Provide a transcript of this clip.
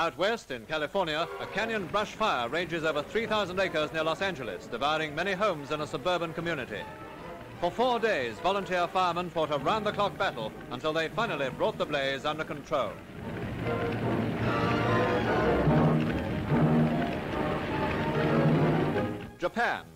Out west, in California, a canyon brush fire rages over 3,000 acres near Los Angeles, devouring many homes in a suburban community. For 4 days, volunteer firemen fought a round-the-clock battle until they finally brought the blaze under control. Japan.